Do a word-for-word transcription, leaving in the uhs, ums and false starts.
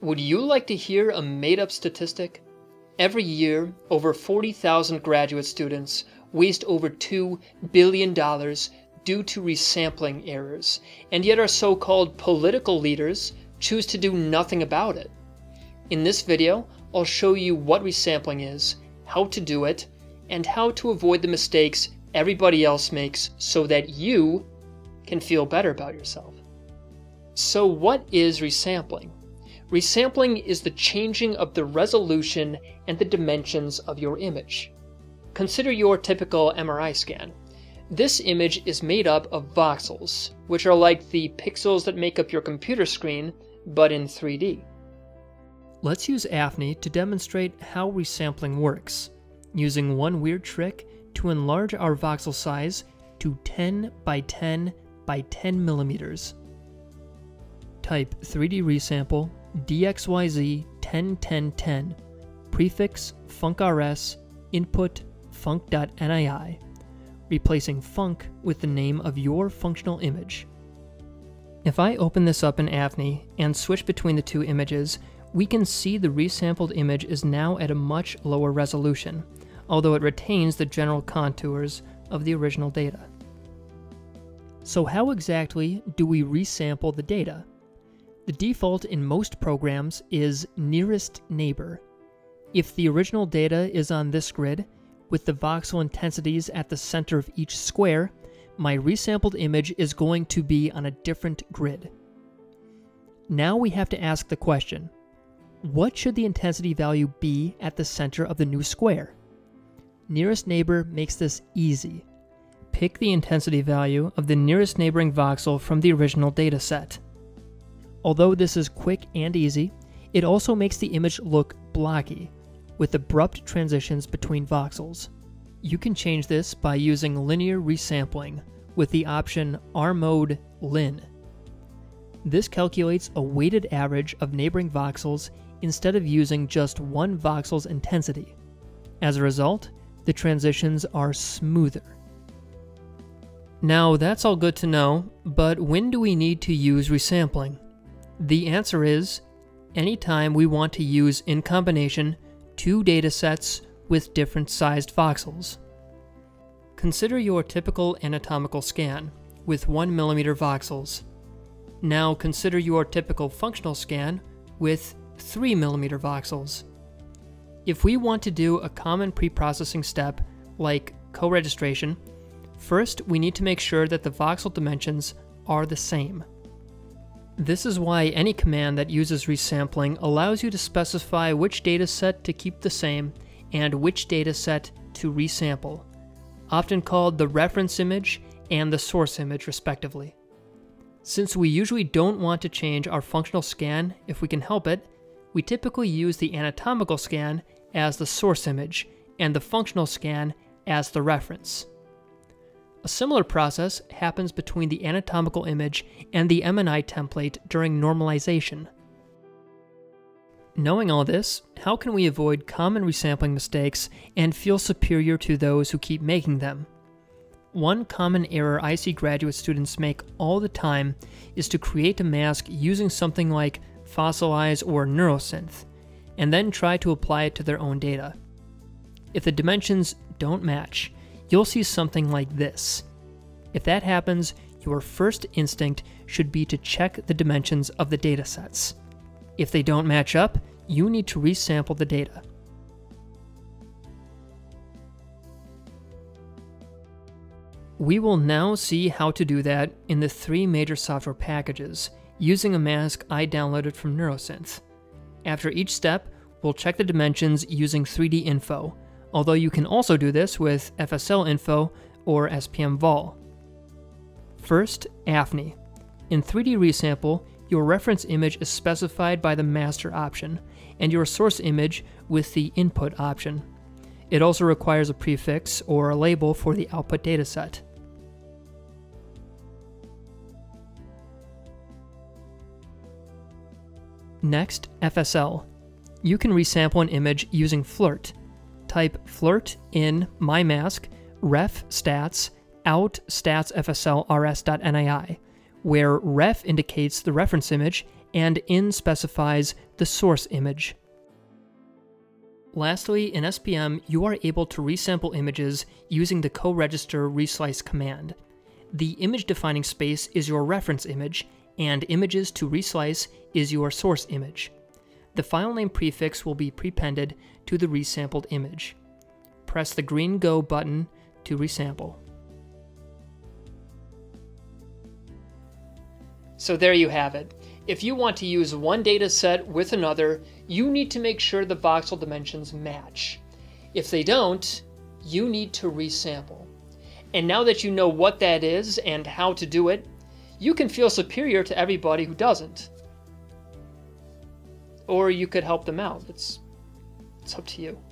Would you like to hear a made-up statistic? Every year, over forty thousand graduate students waste over two billion dollars due to resampling errors, and yet our so-called political leaders choose to do nothing about it. In this video, I'll show you what resampling is, how to do it, and how to avoid the mistakes everybody else makes so that you can feel better about yourself. So what is resampling? Resampling is the changing of the resolution and the dimensions of your image. Consider your typical M R I scan. This image is made up of voxels, which are like the pixels that make up your computer screen, but in three D. Let's use A F N I to demonstrate how resampling works, using one weird trick to enlarge our voxel size to ten by ten by ten millimeters. Type three D resample D X Y Z ten ten ten, prefix FUNCRS, input FUNC.N I I, replacing FUNC with the name of your functional image. If I open this up in A F N I and switch between the two images, we can see the resampled image is now at a much lower resolution, although it retains the general contours of the original data. So how exactly do we resample the data? The default in most programs is nearest neighbor. If the original data is on this grid, with the voxel intensities at the center of each square, my resampled image is going to be on a different grid. Now we have to ask the question, what should the intensity value be at the center of the new square? Nearest neighbor makes this easy. Pick the intensity value of the nearest neighboring voxel from the original data set. Although this is quick and easy, it also makes the image look blocky, with abrupt transitions between voxels. You can change this by using linear resampling with the option R mode Lin. This calculates a weighted average of neighboring voxels instead of using just one voxel's intensity. As a result, the transitions are smoother. Now that's all good to know, but when do we need to use resampling? The answer is, anytime we want to use in combination two datasets with different sized voxels. Consider your typical anatomical scan with one millimeter voxels. Now consider your typical functional scan with three millimeter voxels. If we want to do a common preprocessing step like co-registration, first we need to make sure that the voxel dimensions are the same. This is why any command that uses resampling allows you to specify which data set to keep the same and which data set to resample, often called the reference image and the source image respectively. Since we usually don't want to change our functional scan if we can help it, we typically use the anatomical scan as the source image and the functional scan as the reference. A similar process happens between the anatomical image and the M N I template during normalization. Knowing all this, how can we avoid common resampling mistakes and feel superior to those who keep making them? One common error I see graduate students make all the time is to create a mask using something like Voxelize or Neurosynth, and then try to apply it to their own data. If the dimensions don't match, you'll see something like this. If that happens, your first instinct should be to check the dimensions of the datasets. If they don't match up, you need to resample the data. We will now see how to do that in the three major software packages, using a mask I downloaded from Neurosynth. After each step, we'll check the dimensions using three D info, although you can also do this with F S L info or S P M vol. First, A F N I. In three D resample, your reference image is specified by the master option, and your source image with the input option. It also requires a prefix or a label for the output dataset. Next, F S L. You can resample an image using Flirt. Type Flirt in my mask ref stats out stats F S L R S dot N I I, where ref indicates the reference image and in specifies the source image. Lastly, in S P M, you are able to resample images using the co-register reslice command. The image-defining space is your reference image, and images to reslice is your source image. The file name prefix will be prepended to the resampled image. Press the green Go button to resample. So there you have it. If you want to use one data set with another, you need to make sure the voxel dimensions match. If they don't, you need to resample. And now that you know what that is and how to do it, you can feel superior to everybody who doesn't. Or you could help them out. It's, it's up to you.